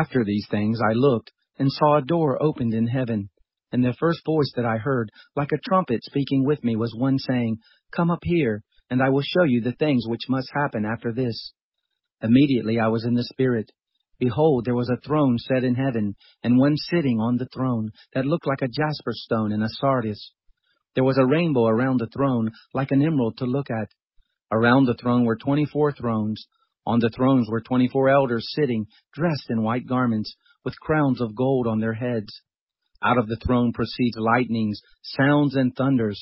After these things I looked, and saw a door opened in heaven. And the first voice that I heard, like a trumpet speaking with me, was one saying, Come up here, and I will show you the things which must happen after this. Immediately I was in the Spirit. Behold, there was a throne set in heaven, and one sitting on the throne, that looked like a jasper stone and a sardis. There was a rainbow around the throne, like an emerald to look at. Around the throne were 24 thrones. On the thrones were 24 elders sitting, dressed in white garments, with crowns of gold on their heads. Out of the throne proceeds lightnings, sounds, and thunders.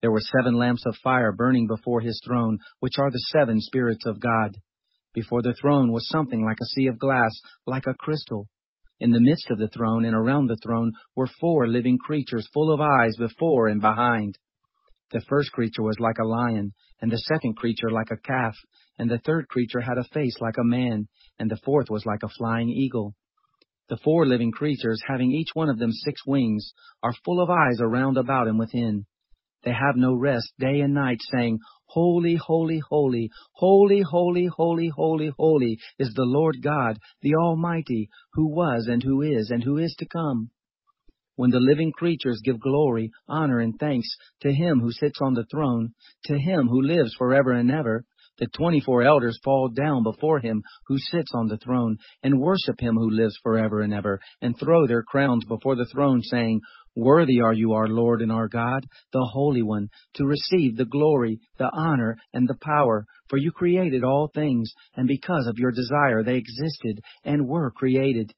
There were 7 lamps of fire burning before his throne, which are the 7 spirits of God. Before the throne was something like a sea of glass, like a crystal. In the midst of the throne and around the throne were 4 living creatures full of eyes before and behind. The first creature was like a lion, and the second creature like a calf, and the third creature had a face like a man, and the fourth was like a flying eagle. The 4 living creatures, having each one of them 6 wings, are full of eyes around about and within. They have no rest day and night, saying, Holy, holy, holy, holy, holy, holy, holy, holy is the Lord God, the Almighty, who was and who is to come. When the living creatures give glory, honor, and thanks to him who sits on the throne, to him who lives forever and ever, the 24 elders fall down before him who sits on the throne, and worship him who lives forever and ever, and throw their crowns before the throne, saying, Worthy are you, our Lord and our God, the Holy One, to receive the glory, the honor, and the power. For you created all things, and because of your desire they existed and were created.